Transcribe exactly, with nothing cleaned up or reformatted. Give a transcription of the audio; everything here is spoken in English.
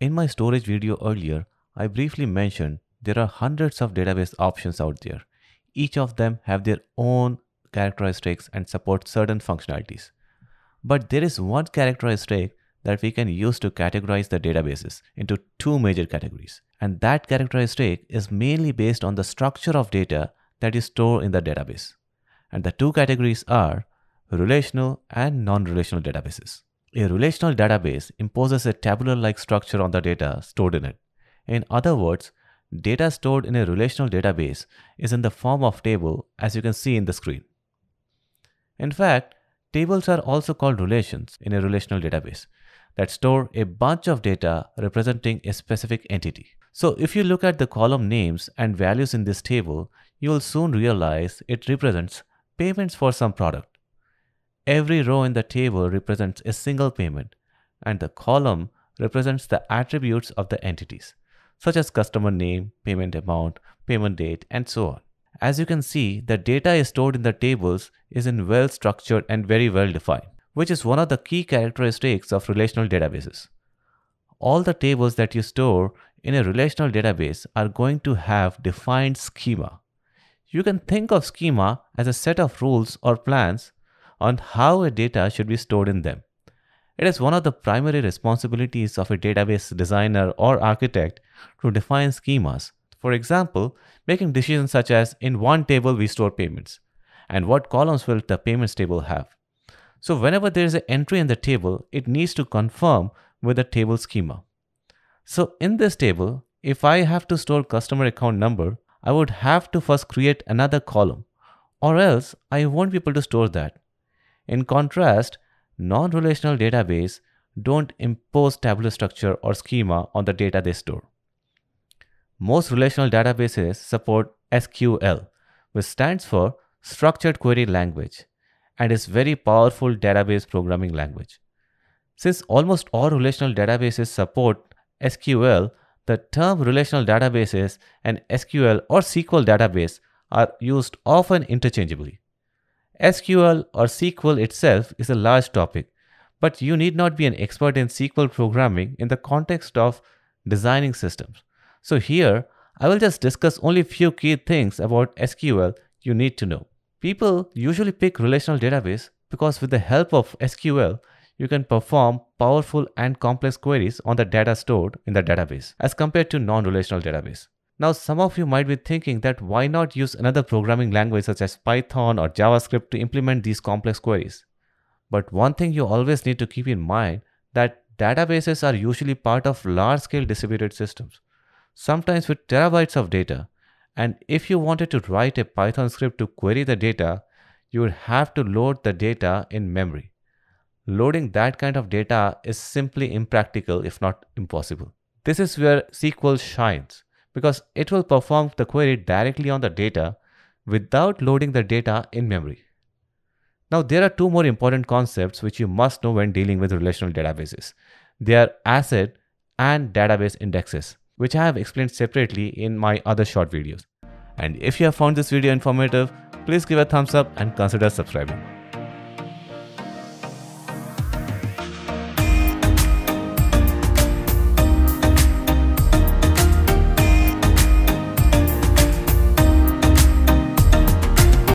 In my storage video earlier, I briefly mentioned there are hundreds of database options out there. Each of them have their own characteristics and support certain functionalities. But there is one characteristic that we can use to categorize the databases into two major categories. And that characteristic is mainly based on the structure of data that is stored in the database. And the two categories are relational and non-relational databases. A relational database imposes a tabular-like structure on the data stored in it. In other words, data stored in a relational database is in the form of table, as you can see in the screen. In fact, tables are also called relations in a relational database that store a bunch of data representing a specific entity. So if you look at the column names and values in this table, you will soon realize it represents payments for some product. Every row in the table represents a single payment, and the column represents the attributes of the entities, such as customer name, payment amount, payment date, and so on. As you can see, the data stored in the tables is in well-structured and very well-defined, which is one of the key characteristics of relational databases. All the tables that you store in a relational database are going to have defined schema. You can think of schema as a set of rules or plans on how a data should be stored in them. It is one of the primary responsibilities of a database designer or architect to define schemas. For example, making decisions such as, in one table we store payments, and what columns will the payments table have. So whenever there is an entry in the table, it needs to conform with the table schema. So in this table, if I have to store customer account number, I would have to first create another column, or else I won't be able to store that. In contrast, non-relational databases don't impose tabular structure or schema on the data they store. Most relational databases support S Q L, which stands for Structured Query Language, and is a very powerful database programming language. Since almost all relational databases support S Q L, the term relational databases and S Q L or S Q L database are used often interchangeably. S Q L or S Q L itself is a large topic, but you need not be an expert in S Q L programming in the context of designing systems. So here, I will just discuss only a few key things about S Q L you need to know. People usually pick relational database because with the help of S Q L, you can perform powerful and complex queries on the data stored in the database as compared to non-relational database. Now, some of you might be thinking that why not use another programming language such as Python or JavaScript to implement these complex queries. But one thing you always need to keep in mind that databases are usually part of large-scale distributed systems, sometimes with terabytes of data. And if you wanted to write a Python script to query the data, you would have to load the data in memory. Loading that kind of data is simply impractical, if not impossible. This is where S Q L shines, because it will perform the query directly on the data without loading the data in memory. Now, there are two more important concepts which you must know when dealing with relational databases. They are ACID and database indexes, which I have explained separately in my other short videos. And if you have found this video informative, please give a thumbs up and consider subscribing.